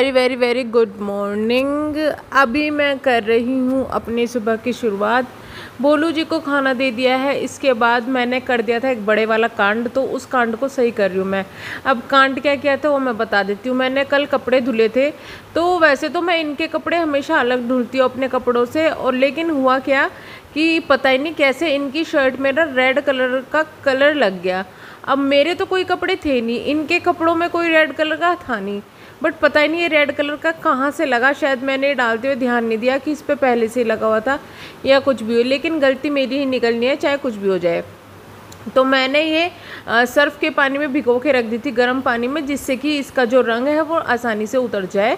Very very very good morning. अभी मैं कर रही हूँ अपनी सुबह की शुरुआत। बोलू जी को खाना दे दिया है। इसके बाद मैंने कर दिया था एक बड़े वाला कांड, तो उस कांड को सही कर रही हूँ मैं। अब कांड क्या किया था वो मैं बता देती हूँ। मैंने कल कपड़े धुले थे, तो वैसे तो मैं इनके कपड़े हमेशा अलग धुलती हूँ अपने कपड़ों से, और लेकिन हुआ क्या कि पता ही नहीं कैसे इनकी शर्ट में ना रेड कलर का कलर लग गया। अब मेरे तो कोई कपड़े थे नहीं, इनके कपड़ों में कोई रेड कलर का था नहीं, बट पता ही नहीं ये रेड कलर का कहाँ से लगा। शायद मैंने डालते हुए ध्यान नहीं दिया कि इस पर पहले से लगा हुआ था या कुछ भी हो, लेकिन गलती मेरी ही निकलनी है चाहे कुछ भी हो जाए। तो मैंने ये सर्फ़ के पानी में भिगो के रख दी थी, गर्म पानी में, जिससे कि इसका जो रंग है वो आसानी से उतर जाए।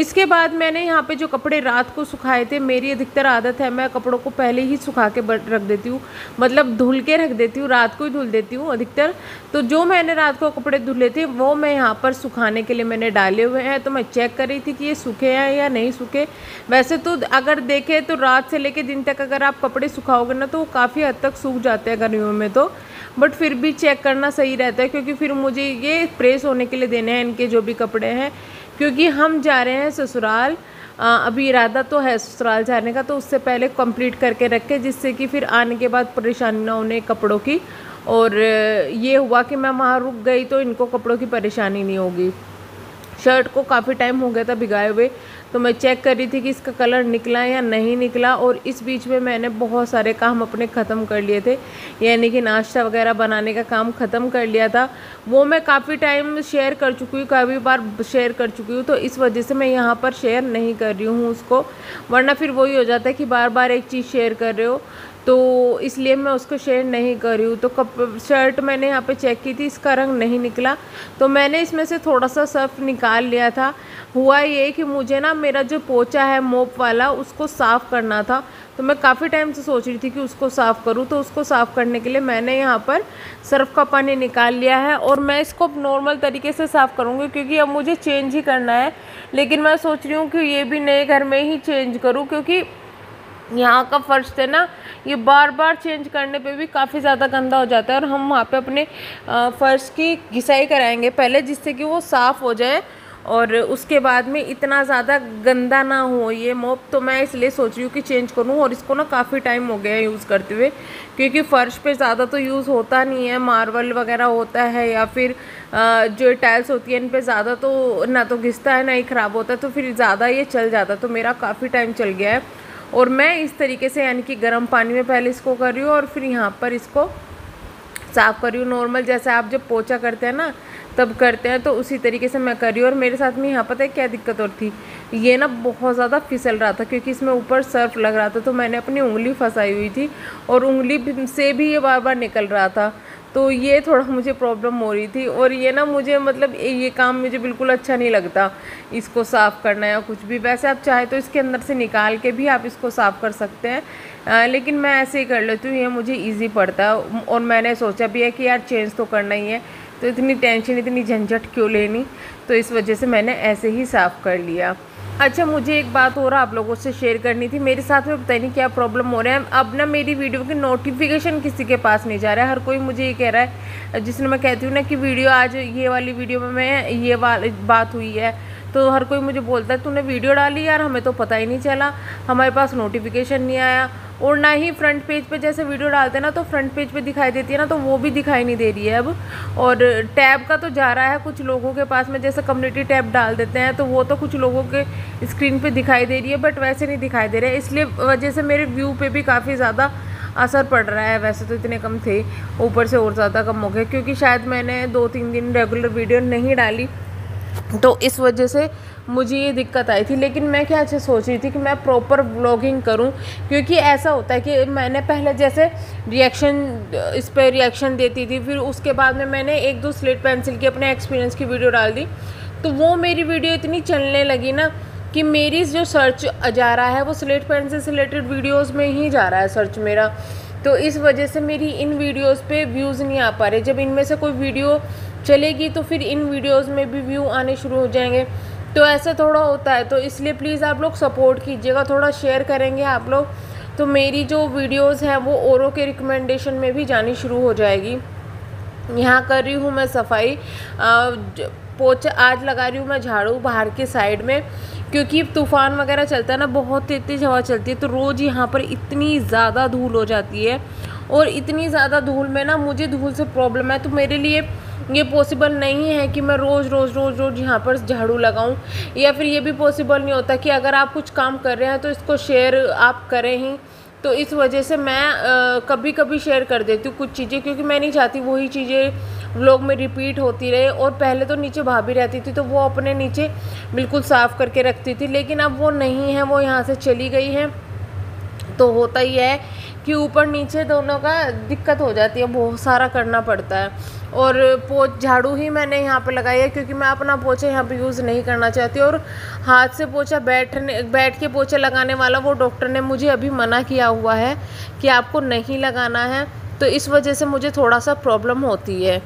इसके बाद मैंने यहाँ पे जो कपड़े रात को सुखाए थे, मेरी अधिकतर आदत है मैं कपड़ों को पहले ही सुखा के रख देती हूँ, मतलब धुल के रख देती हूँ, रात को ही धुल देती हूँ अधिकतर। तो जो मैंने रात को कपड़े धुले थे वो मैं यहाँ पर सुखाने के लिए मैंने डाले हुए हैं। तो मैं चेक कर रही थी कि ये सूखे हैं या नहीं सूखे। वैसे तो अगर देखें तो रात से लेकर दिन तक अगर आप कपड़े सुखाओगे ना तो वो काफ़ी हद तक सूख जाते हैं गर्मियों में तो, बट फिर भी चेक करना सही रहता है, क्योंकि फिर मुझे ये प्रेस होने के लिए देने हैं इनके जो भी कपड़े हैं, क्योंकि हम जा रहे हैं ससुराल। अभी इरादा तो है ससुराल जाने का, तो उससे पहले कंप्लीट करके रखें, जिससे कि फिर आने के बाद परेशानी ना होने कपड़ों की। और ये हुआ कि मैं वहाँ रुक गई तो इनको कपड़ों की परेशानी नहीं होगी। शर्ट को काफ़ी टाइम हो गया था भिगाए हुए, तो मैं चेक कर रही थी कि इसका कलर निकला या नहीं निकला। और इस बीच में मैंने बहुत सारे काम अपने ख़त्म कर लिए थे, यानी कि नाश्ता वगैरह बनाने का काम ख़त्म कर लिया था। वो मैं काफ़ी टाइम शेयर कर चुकी हूँ, काफ़ी बार शेयर कर चुकी हूँ, तो इस वजह से मैं यहाँ पर शेयर नहीं कर रही हूँ उसको, वरना फिर वही हो जाता है कि बार बार एक चीज़ शेयर कर रहे हो, तो इसलिए मैं उसको शेयर नहीं कर रही हूँ। तो शर्ट मैंने यहाँ पे चेक की थी, इसका रंग नहीं निकला, तो मैंने इसमें से थोड़ा सा सर्फ निकाल लिया था। हुआ ये कि मुझे ना मेरा जो पोछा है मोप वाला उसको साफ़ करना था, तो मैं काफ़ी टाइम से सोच रही थी कि उसको साफ़ करूँ। तो उसको साफ़ करने के लिए मैंने यहाँ पर सर्फ का पानी निकाल लिया है, और मैं इसको नॉर्मल तरीके से साफ़ करूँगी, क्योंकि अब मुझे चेंज ही करना है। लेकिन मैं सोच रही हूँ कि ये भी नए घर में ही चेंज करूँ, क्योंकि यहाँ का फ़र्श थे ना ये बार बार चेंज करने पे भी काफ़ी ज़्यादा गंदा हो जाता है, और हम वहाँ पे अपने फ़र्श की घिसाई कराएंगे पहले, जिससे कि वो साफ़ हो जाए और उसके बाद में इतना ज़्यादा गंदा ना हो ये मोप। तो मैं इसलिए सोच रही हूँ कि चेंज करूँ, और इसको ना काफ़ी टाइम हो गया है यूज़ करते हुए, क्योंकि फ़र्श पे ज़्यादा तो यूज़ होता नहीं है, मार्बल वगैरह होता है या फिर जो टाइल्स होती है इन पे ज़्यादा तो ना तो घिसता है ना ही ख़राब होता है, तो फिर ज़्यादा ये चल जाता। तो मेरा काफ़ी टाइम चल गया है, और मैं इस तरीके से यानी कि गर्म पानी में पहले इसको कर रही हूँ और फिर यहाँ पर इसको साफ़ कर रही हूँ, नॉर्मल जैसे आप जब पोछा करते हैं ना तब करते हैं, तो उसी तरीके से मैं कर रही हूँ। और मेरे साथ में यहाँ पता है क्या दिक्कत और थी, ये ना बहुत ज़्यादा फिसल रहा था, क्योंकि इसमें ऊपर सर्फ लग रहा था, तो मैंने अपनी उंगली फंसाई हुई थी और उंगली से भी ये बार बार निकल रहा था, तो ये थोड़ा मुझे प्रॉब्लम हो रही थी। और ये ना मुझे मतलब ये काम मुझे बिल्कुल अच्छा नहीं लगता, इसको साफ़ करना या कुछ भी। वैसे आप चाहे तो इसके अंदर से निकाल के भी आप इसको साफ़ कर सकते हैं, लेकिन मैं ऐसे ही कर लेती हूँ, ये मुझे इजी पड़ता है। और मैंने सोचा भी है कि यार चेंज तो करना ही है, तो इतनी टेंशन इतनी झंझट क्यों लेनी, तो इस वजह से मैंने ऐसे ही साफ़ कर लिया। अच्छा, मुझे एक बात और आप लोगों से शेयर करनी थी। मेरे साथ में पता नहीं क्या प्रॉब्लम हो रहा है, अब ना मेरी वीडियो की नोटिफिकेशन किसी के पास नहीं जा रहा है। हर कोई मुझे ये कह रहा है, जिसने मैं कहती हूँ ना कि वीडियो आज ये वाली वीडियो में मैं ये वाली बात हुई है, तो हर कोई मुझे बोलता है तूने वीडियो डाली यार, हमें तो पता ही नहीं चला, हमारे पास नोटिफिकेशन नहीं आया। और ना ही फ्रंट पेज पे जैसे वीडियो डालते हैं ना तो फ्रंट पेज पे दिखाई देती है ना, तो वो भी दिखाई नहीं दे रही है अब। और टैब का तो जा रहा है कुछ लोगों के पास में, जैसे कम्युनिटी टैब डाल देते हैं तो वो तो कुछ लोगों के स्क्रीन पे दिखाई दे रही है, बट वैसे नहीं दिखाई दे रहा है, इसलिए वजह से मेरे व्यू पे भी काफ़ी ज़्यादा असर पड़ रहा है। वैसे तो इतने कम थे, ऊपर से और ज़्यादा कम हो गए, क्योंकि शायद मैंने 2-3 दिन रेगुलर वीडियो नहीं डाली, तो इस वजह से मुझे ये दिक्कत आई थी। लेकिन मैं क्या अच्छे सोच रही थी कि मैं प्रॉपर व्लॉगिंग करूं, क्योंकि ऐसा होता है कि मैंने पहले जैसे रिएक्शन इस पर रिएक्शन देती थी, फिर उसके बाद में मैंने 1-2 स्लेट पेंसिल की अपने एक्सपीरियंस की वीडियो डाल दी, तो वो मेरी वीडियो इतनी चलने लगी ना कि मेरी जो सर्च जा रहा है वो स्लेट पेंसिल से रिलेटेड वीडियोज़ में ही जा रहा है सर्च मेरा, तो इस वजह से मेरी इन वीडियोज़ पे व्यूज़ नहीं आ पा रहे। जब इनमें से कोई वीडियो चलेगी तो फिर इन वीडियोज़ में भी व्यू आने शुरू हो जाएंगे, तो ऐसा थोड़ा होता है। तो इसलिए प्लीज़ आप लोग सपोर्ट कीजिएगा, थोड़ा शेयर करेंगे आप लोग तो मेरी जो वीडियोज़ हैं वो औरों के रिकमेंडेशन में भी जानी शुरू हो जाएगी। यहाँ कर रही हूँ मैं सफाई, पोछा आज लगा रही हूँ मैं झाड़ू बाहर के साइड में, क्योंकि तूफ़ान वगैरह चलता है ना, बहुत तेज़ हवा चलती है, तो रोज़ यहाँ पर इतनी ज़्यादा धूल हो जाती है। और इतनी ज़्यादा धूल में ना मुझे धूल से प्रॉब्लम है, तो मेरे लिए ये पॉसिबल नहीं है कि मैं रोज़ यहाँ पर झाड़ू लगाऊं। या फिर ये भी पॉसिबल नहीं होता कि अगर आप कुछ काम कर रहे हैं तो इसको शेयर आप करें ही, तो इस वजह से मैं कभी कभी शेयर कर देती हूँ कुछ चीज़ें, क्योंकि मैं नहीं चाहती वही चीज़ें व्लॉग में रिपीट होती रहे। और पहले तो नीचे भाभी रहती थी तो वो अपने नीचे बिल्कुल साफ़ करके रखती थी, लेकिन अब वो नहीं है, वो यहाँ से चली गई है। तो होता ही है कि ऊपर नीचे दोनों का दिक्कत हो जाती है, बहुत सारा करना पड़ता है। और झाड़ू ही मैंने यहाँ पर लगाई है क्योंकि मैं अपना पोछा यहाँ पर यूज़ नहीं करना चाहती। और हाथ से पोछा बैठ के पोछा लगाने वाला वो डॉक्टर ने मुझे अभी मना किया हुआ है कि आपको नहीं लगाना है, तो इस वजह से मुझे थोड़ा सा प्रॉब्लम होती है।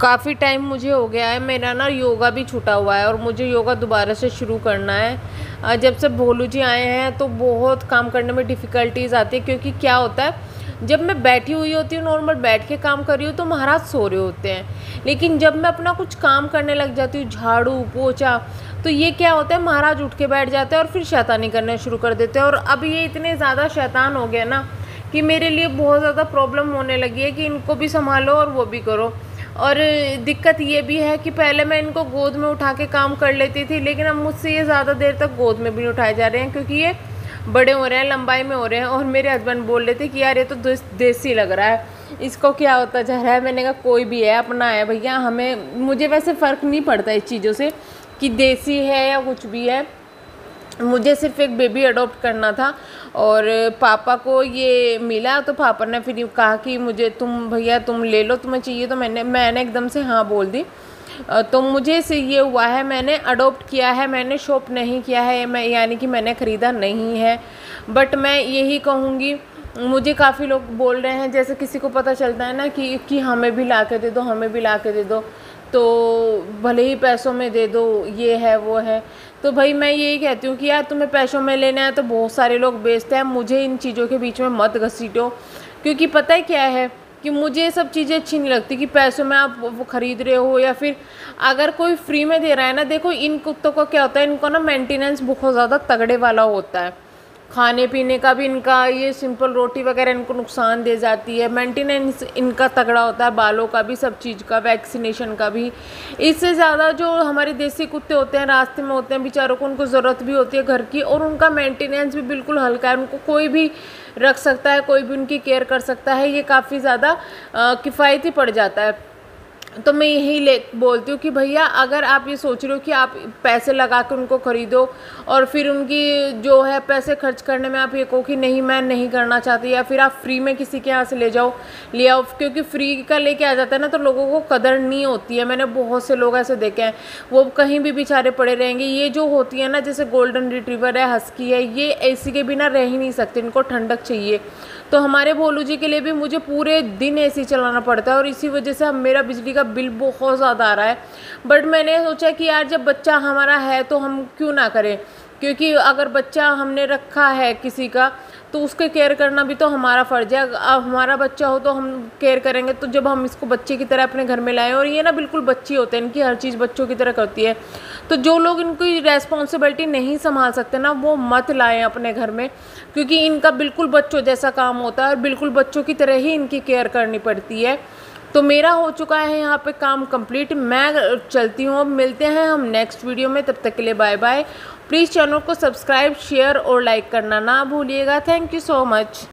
काफ़ी टाइम मुझे हो गया है, मेरा ना योगा भी छूटा हुआ है और मुझे योगा दोबारा से शुरू करना है। जब से भोलू जी आए हैं तो बहुत काम करने में डिफ़िकल्टीज़ आती है, क्योंकि क्या होता है जब मैं बैठी हुई होती हूँ, नॉर्मल बैठ के काम कर रही हूँ, तो महाराज सो रहे होते हैं। लेकिन जब मैं अपना कुछ काम करने लग जाती हूँ, झाड़ू पोछा, तो ये क्या होता है महाराज उठ के बैठ जाते हैं और फिर शैतानी करना शुरू कर देते हैं। और अब ये इतने ज़्यादा शैतान हो गए ना कि मेरे लिए बहुत ज़्यादा प्रॉब्लम होने लगी है कि इनको भी संभालो और वो भी करो। और दिक्कत ये भी है कि पहले मैं इनको गोद में उठा के काम कर लेती थी, लेकिन अब मुझसे ये ज़्यादा देर तक गोद में भी नहीं उठाए जा रहे हैं, क्योंकि ये बड़े हो रहे हैं, लंबाई में हो रहे हैं। और मेरे हस्बैंड बोल रहे थे कि यार ये तो देसी लग रहा है, इसको क्या होता जा रहा है। मैंने कहा कोई भी है अपना है भैया, हमें मुझे वैसे फ़र्क नहीं पड़ता इस चीज़ों से कि देसी है या कुछ भी है। मुझे सिर्फ एक बेबी अडॉप्ट करना था और पापा को ये मिला, तो पापा ने फिर कहा कि मुझे तुम भैया तुम ले लो, तुम्हें चाहिए, तो मैंने एकदम से हाँ बोल दी। तो मुझे से ये हुआ है, मैंने अडॉप्ट किया है, मैंने शॉप नहीं किया है, मैं यानी कि मैंने ख़रीदा नहीं है। बट मैं यही कहूँगी, मुझे काफ़ी लोग बोल रहे हैं, जैसे किसी को पता चलता है ना कि हमें भी ला के दे दो, हमें भी ला के दे दो, तो भले ही पैसों में दे दो, ये है वो है। तो भाई मैं यही कहती हूँ कि यार तुम्हें पैसों में लेना है तो बहुत सारे लोग बेचते हैं, मुझे इन चीज़ों के बीच में मत घसीटो। क्योंकि पता है क्या है कि मुझे सब चीज़ें अच्छी नहीं लगती कि पैसों में आप वो ख़रीद रहे हो, या फिर अगर कोई फ्री में दे रहा है ना। देखो इन कुत्तों का क्या होता है, इनको ना मेंटेनेंस बहुत ज़्यादा तगड़े वाला होता है, खाने पीने का भी इनका, ये सिंपल रोटी वगैरह इनको नुकसान दे जाती है, मेंटेनेंस इनका तगड़ा होता है, बालों का भी, सब चीज़ का, वैक्सीनेशन का भी। इससे ज़्यादा जो हमारे देसी कुत्ते होते हैं, रास्ते में होते हैं बेचारों को, उनको ज़रूरत भी होती है घर की, और उनका मेंटेनेंस भी बिल्कुल हल्का है, उनको कोई भी रख सकता है, कोई भी उनकी केयर कर सकता है, ये काफ़ी ज़्यादा किफ़ायती पड़ जाता है। तो मैं यही बोलती हूँ कि भैया अगर आप ये सोच रहे हो कि आप पैसे लगा के उनको ख़रीदो और फिर उनकी जो है पैसे खर्च करने में आप ये कहो कि नहीं मैं नहीं करना चाहती, या फिर आप फ्री में किसी के यहाँ से ले आओ, क्योंकि फ्री का लेके आ जाता है ना तो लोगों को कदर नहीं होती है। मैंने बहुत से लोग ऐसे देखे हैं, वो कहीं भी बेचारे पड़े रहेंगे। ये जो होती है ना, जैसे गोल्डन रिट्रीवर है, हस्की है, ये एसी के बिना रह ही नहीं सकते, इनको ठंडक चाहिए। तो हमारे भोलू जी के लिए भी मुझे पूरे दिन एसी चलाना पड़ता है और इसी वजह से मेरा बिजली का बिल बहुत ज़्यादा आ रहा है। बट मैंने सोचा कि यार जब बच्चा हमारा है तो हम क्यों ना करें, क्योंकि अगर बच्चा हमने रखा है किसी का तो उसके केयर करना भी तो हमारा फ़र्ज़ है। अब हमारा बच्चा हो तो हम केयर करेंगे। तो जब हम इसको बच्चे की तरह अपने घर में लाएं, और ये ना बिल्कुल बच्चे होते हैं, इनकी हर चीज़ बच्चों की तरह करती है, तो जो लोग इनकी रेस्पॉन्सिबिलिटी नहीं संभाल सकते ना वो मत लाएं अपने घर में, क्योंकि इनका बिल्कुल बच्चों जैसा काम होता है और बिल्कुल बच्चों की तरह ही इनकी केयर करनी पड़ती है। तो मेरा हो चुका है यहाँ पे काम कंप्लीट, मैं चलती हूँ। अब मिलते हैं हम नेक्स्ट वीडियो में, तब तक के लिए बाय बाय। प्लीज़ चैनल को सब्सक्राइब, शेयर और लाइक करना ना भूलिएगा। Thank you so much.